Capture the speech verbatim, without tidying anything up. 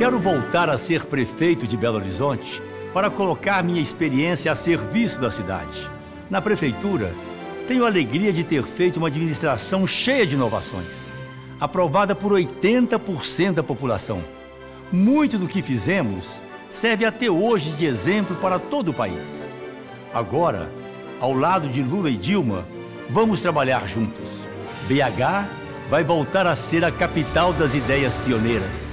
Quero voltar a ser prefeito de Belo Horizonte para colocar minha experiência a serviço da cidade. Na prefeitura, tenho a alegria de ter feito uma administração cheia de inovações, aprovada por oitenta por cento da população. Muito do que fizemos serve até hoje de exemplo para todo o país. Agora, ao lado de Lula e Dilma, vamos trabalhar juntos. B H vai voltar a ser a capital das ideias pioneiras.